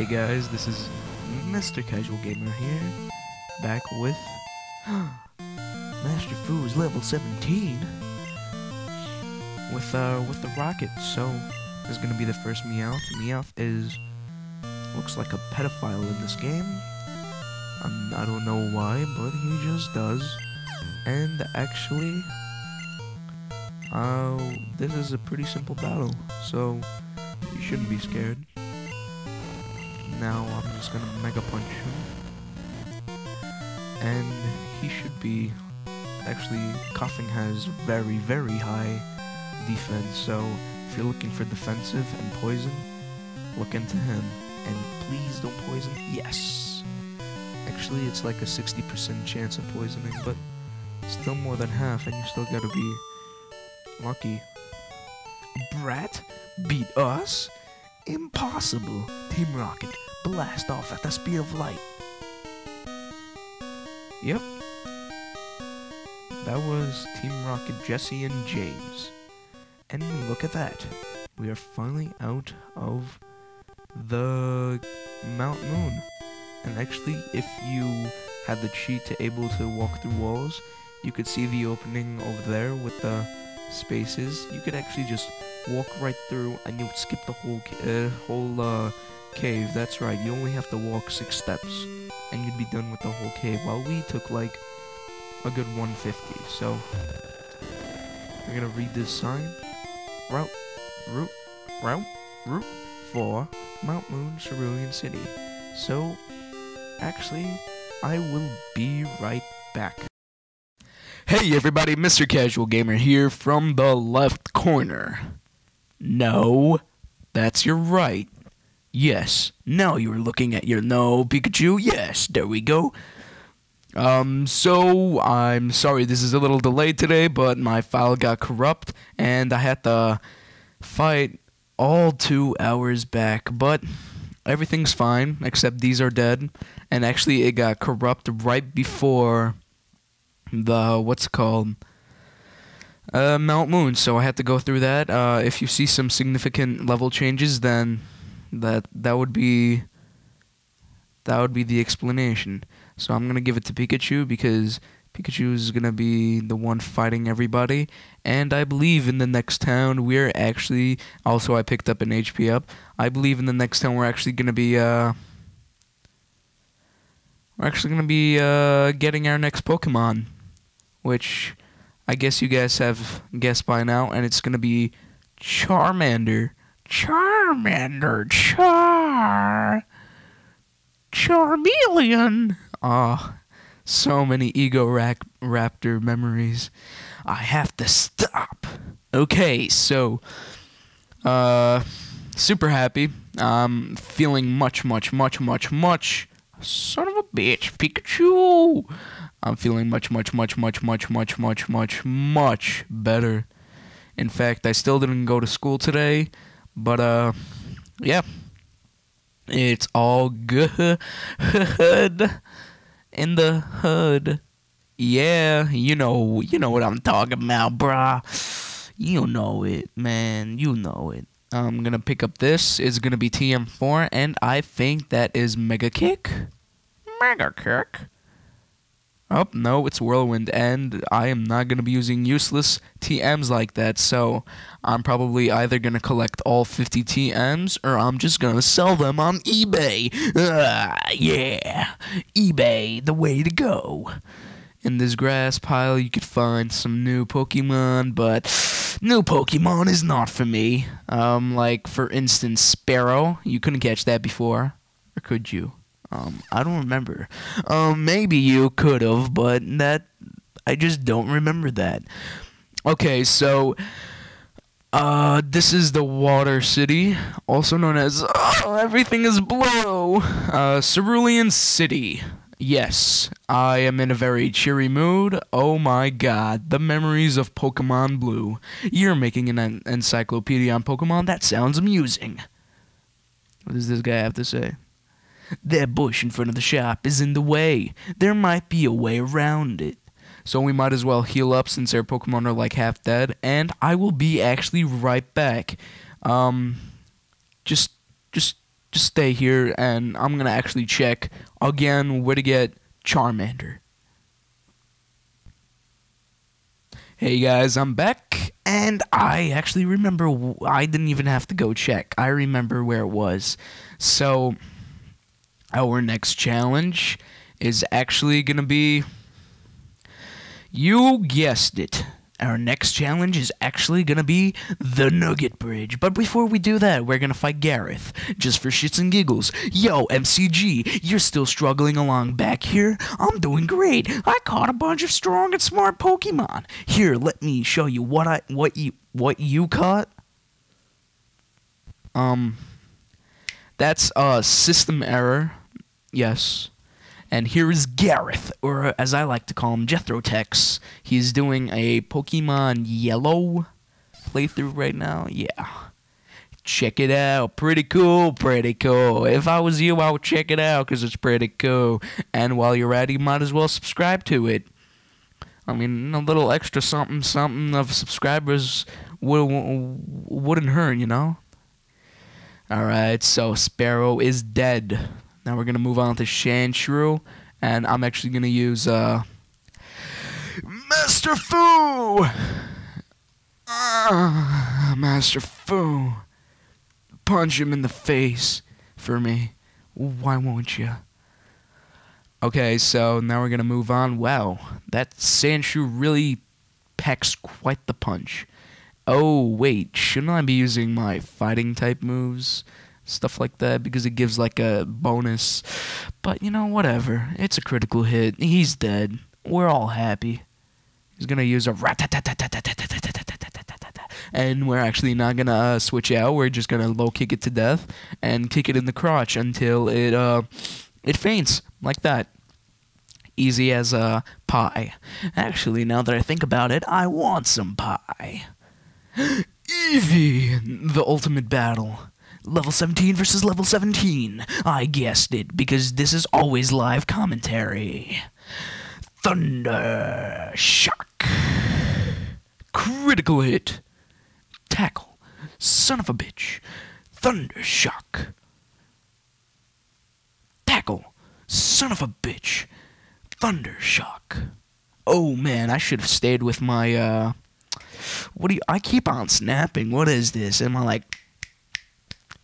Hey guys, this is Mr. Casual Gamer here, back with Master Fu is level 17 with the rocket. So this is gonna be the first Meowth. Meowth looks like a pedophile in this game. I don't know why, but he just does. And actually, this is a pretty simple battle, so you shouldn't be scared. Now I'm just gonna Mega Punch him, and he should be, actually Koffing has very, very high defense, so if you're looking for defensive and poison, look into him, and please don't poison. Yes! Actually it's like a 60% chance of poisoning, but still more than half, and you still gotta be lucky. Brat beat us? Impossible! Team Rocket, blast off at the speed of light. Yep. That was Team Rocket, Jessie, and James. And look at that. We are finally out of the Mount Moon. And actually, if you had the cheat to able to walk through walls, you could see the opening over there with the spaces. You could actually just walk right through, and you would skip the whole cave. That's right. You only have to walk 6 steps, and you'd be done with the whole cave. While we took like a good 150. So we're gonna read this sign. Route 4, Mount Moon, Cerulean City. So actually, I will be right back. Hey everybody, Mr. Casual Gamer here from the left corner. No, that's your right. Yes, now you're looking at your no, Pikachu. Yes, there we go. So I'm sorry this is a little delayed today, but my file got corrupt and I had to fight all 2 hours back, but everything's fine except these are dead, and actually it got corrupt right before the Mount Moon, so I had to go through that. If you see some significant level changes, then that would be the explanation. So I'm gonna give it to Pikachu because Pikachu is gonna be the one fighting everybody, and I believe in the next town we're actually also I picked up an HP up. I believe in the next town we're actually gonna be getting our next Pokemon, which I guess you guys have guessed by now, and it's going to be Charmander. Charmeleon! Oh, so many Ego Raptor memories. I have to stop. Okay, so, super happy. I'm feeling much son of a bitch, Pikachu! I'm feeling much better. In fact, I still didn't go to school today, but yeah, it's all good in the hood. Yeah, you know what I'm talking about, brah. You know it, man. You know it. I'm gonna pick up this. It's gonna be TM4, and I think that is Mega Kick. Oh, no, it's Whirlwind, and I am not gonna be using useless TMs like that, so I'm probably either gonna collect all 50 TMs, or I'm just gonna sell them on eBay. Yeah, eBay, the way to go. In this grass pile, you could find some new Pokemon, but new Pokemon is not for me. Like, for instance, Spearow. You couldn't catch that before. Or could you? I don't remember. Maybe you could have, but I just don't remember that. Okay, so, this is the Water City, also known as, oh, everything is blue! Cerulean City. Yes, I am in a very cheery mood. Oh my god, the memories of Pokemon Blue. You're making an encyclopedia on Pokemon? That sounds amusing. What does this guy have to say? That bush in front of the shop is in the way. There might be a way around it. So we might as well heal up since our Pokemon are like half dead. And I will be actually right back. Just just stay here, and I'm going to actually check again where to get Charmander. Hey guys, I'm back, and I actually remember, I didn't even have to go check. I remember where it was. So, our next challenge is actually going to be, you guessed it. Our next challenge is actually going to be the Nugget Bridge. But before we do that, we're going to fight Gareth. Just for shits and giggles. Yo, MCG, you're still struggling along back here? I'm doing great. I caught a bunch of strong and smart Pokemon. Here, let me show you what you caught. That's a system error. Yes. And here is Gareth, or as I like to call him, Jethrotex. He's doing a Pokemon Yellow playthrough right now. Yeah. Check it out. Pretty cool, pretty cool. If I was you, I would check it out, because it's pretty cool. And while you're at it, you might as well subscribe to it. I mean, a little extra something of subscribers wouldn't hurt, you know? Alright, so Spearow is dead. Now we're going to move on to Sandshrew, and I'm actually going to use Master Fu! Master Fu. Punch him in the face for me. Why won't you? Okay, so now we're going to move on. Wow, that Sandshrew really packs quite the punch. Oh, wait, shouldn't I be using my fighting-type moves? Stuff like that, because it gives like a bonus, but you know, whatever, it's a critical hit, he's dead, we're all happy. He's gonna use a and we're actually not gonna switch out, we're just gonna low kick it to death, and kick it in the crotch until it faints, like that. Easy as a pie. Actually, now that I think about it, I want some pie. Eevee, the ultimate battle. Level 17 versus level 17. I guessed it, because this is always live commentary. Thunder. Shock. Critical hit. Tackle. Son of a bitch. Thunder. Shock. Tackle. Son of a bitch. Thunder. Shock. Oh man, I should have stayed with my, I keep on snapping. What is this? Am I like...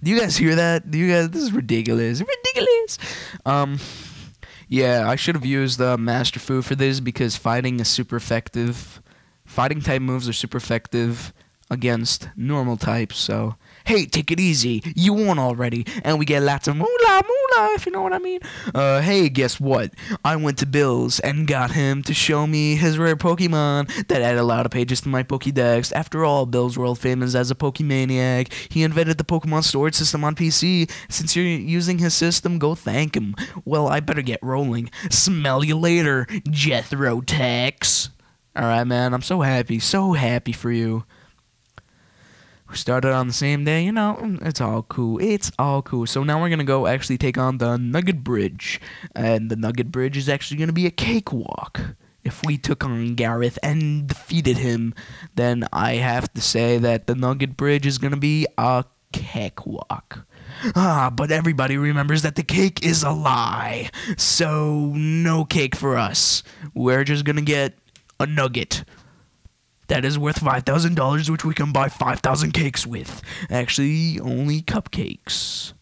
Do you guys hear that? Do you guys? This is ridiculous. Ridiculous! Yeah, I should have used Master Fu for this, because fighting is super effective. Fighting type moves are super effective against normal types, so... Hey, take it easy. You won already. And we get lots of moolah, if you know what I mean. Hey, guess what? I went to Bill's and got him to show me his rare Pokemon that added a lot of pages to my Pokédex. After all, Bill's world famous as a Pokemaniac. He invented the Pokemon storage system on PC. Since you're using his system, go thank him. Well, I better get rolling. Smell you later, Jethrotex. Alright, man, I'm so happy for you. We started on the same day, you know, it's all cool, it's all cool. So now we're going to go actually take on the Nugget Bridge, and the Nugget Bridge is actually going to be a cakewalk. If we took on Gareth and defeated him, then I have to say that the Nugget Bridge is going to be a cakewalk. Ah, but everybody remembers that the cake is a lie, so no cake for us. We're just going to get a nugget. That is worth $5,000, which we can buy 5,000 cakes with. Actually, only cupcakes.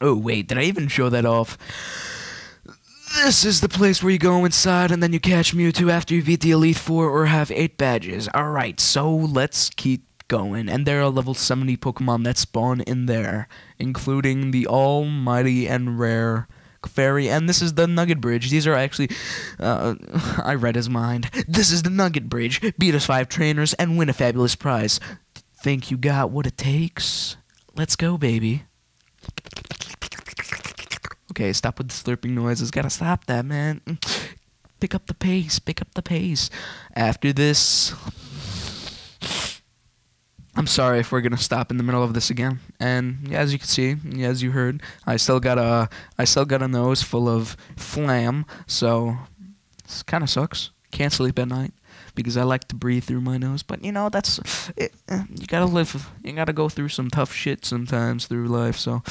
Oh, wait, did I even show that off? This is the place where you go inside and then you catch Mewtwo after you beat the Elite Four or have 8 badges. Alright, so let's keep going. And there are level 70 Pokemon that spawn in there, including the almighty and rare... Fairy, and this is the Nugget Bridge. These are actually, I read his mind. This is the Nugget Bridge. Beat us 5 trainers and win a fabulous prize. Think you got what it takes? Let's go, baby. Okay, stop with the slurping noises. Gotta stop that, man. Pick up the pace. Pick up the pace. After this... I'm sorry if we're gonna stop in the middle of this again. And as you can see, as you heard, I still got a nose full of phlegm, so it kind of sucks. Can't sleep at night because I like to breathe through my nose. But you know, that's it, you gotta live. You gotta go through some tough shit sometimes through life. So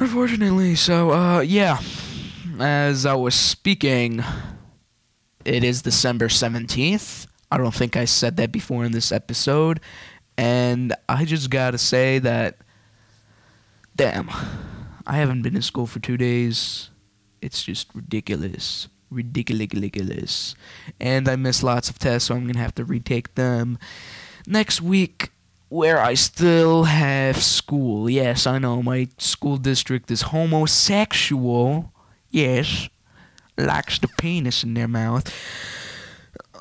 Unfortunately, so, yeah. As I was speaking, it is December 17th. I don't think I said that before in this episode. And I just gotta say that, damn, I haven't been in school for 2 days. It's just ridiculous. Ridiculous. And I missed lots of tests, so I'm gonna have to retake them next week, where I still have school. Yes, I know, my school district is homosexual. Yes. Lacks the penis in their mouth.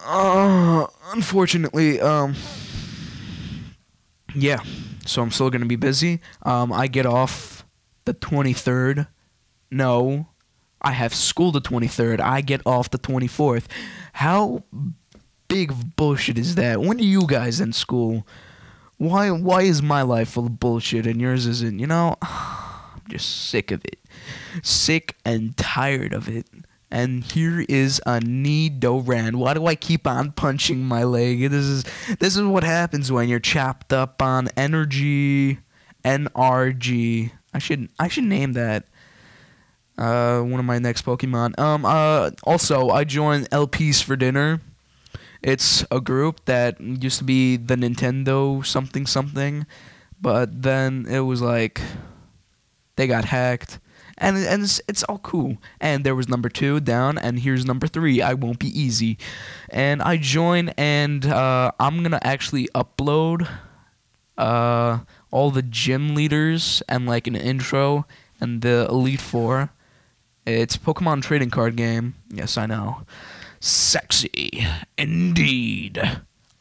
Unfortunately, yeah, so I'm still gonna be busy. I get off the 23rd. No, I have school the 23rd. I get off the 24th. How big of bullshit is that? When are you guys in school? Why is my life full of bullshit and yours isn't, you know? I'm just sick of it. Sick and tired of it. And here is a Nidoran. Why do I keep on punching my leg? This is what happens when you're chopped up on energy. NRG. I should name that one of my next Pokemon. Also, I joined LPs for dinner. It's a group that used to be the Nintendo something, but then it was like they got hacked, and it's all cool. And there was number 2 down, and here's number 3. I won't be easy, and I join, and I'm gonna actually upload all the gym leaders and like an intro and the Elite Four. It's Pokemon trading card game. Yes, I know. Sexy indeed.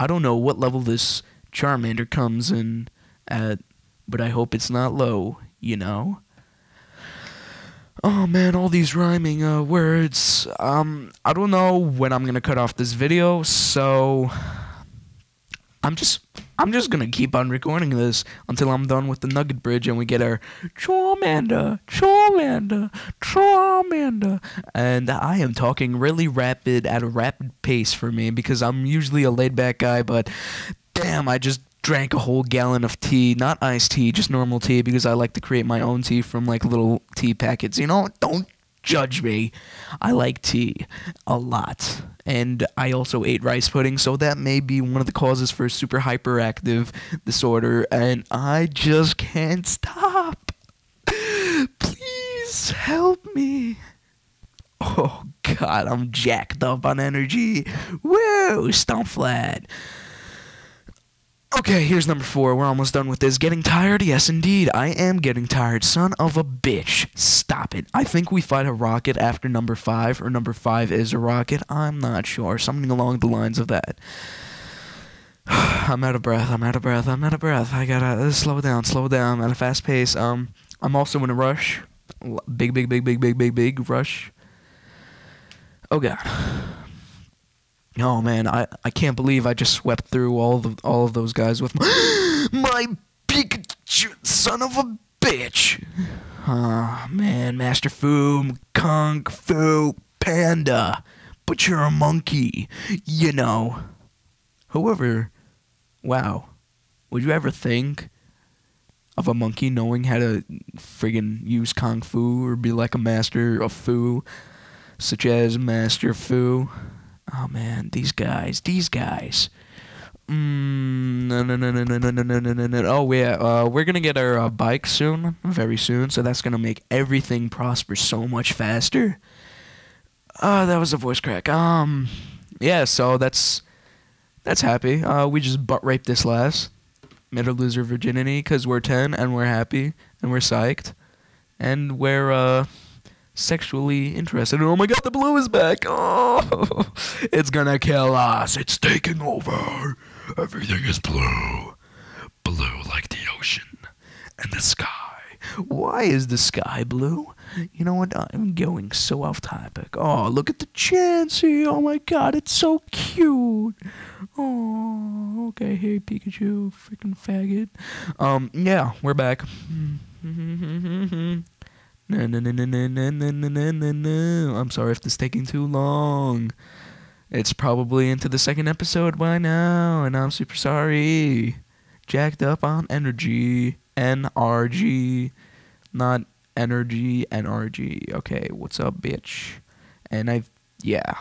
I don't know what level this Charmander comes in at, but I hope it's not low, you know? Oh man, all these rhyming words. I don't know when I'm gonna cut off this video, so I'm just gonna keep on recording this until I'm done with the Nugget Bridge and we get our Charmander. And I am talking really rapid, at a rapid pace for me, because I'm usually a laid-back guy, but damn, I just drank a whole gallon of tea. Not iced tea, just normal tea, because I like to create my own tea from, like, little tea packets. You know, don't judge me. I like tea a lot, and I also ate rice pudding, so that may be one of the causes for super hyperactive disorder, and I just can't stop. Please help me. Oh god, I'm jacked up on energy. Whoa, stomp flat. Okay, here's number 4. We're almost done with this. Getting tired? Yes, indeed. I am getting tired. Son of a bitch. Stop it. I think we fight a rocket after number 5, or number 5 is a rocket. I'm not sure. Something along the lines of that. I'm out of breath. I gotta slow down at a fast pace. I'm also in a rush. Big rush. Oh god. Oh man, I can't believe I just swept through all of those guys with my Pikachu, son of a bitch. Oh man, Master Fu, Kung Fu Panda, but you're a monkey, you know. However, wow, would you ever think of a monkey knowing how to friggin' use Kung Fu or be like a master of Fu, such as Master Fu? Oh man, these guys. No. Oh yeah, we're gonna get our bike soon, very soon. So that's gonna make everything prosper so much faster. That was a voice crack. Yeah. So that's happy. We just butt raped this last. Made her lose her virginity because we're 10 and we're happy and we're psyched and we're sexually interested. Oh my god, the blue is back. Oh, it's gonna kill us. It's taking over. Everything is blue. Blue like the ocean and the sky. Why is the sky blue? You know what? I'm going so off topic. Oh, look at the Chansey. Oh my god, it's so cute. Oh, okay. Hey, Pikachu, freaking faggot. Yeah, we're back. No. I'm sorry if this is taking too long. It's probably into the second episode by now, and I'm super sorry. Jacked up on energy. NRG. Not Energy. Okay, what's up, bitch? And yeah.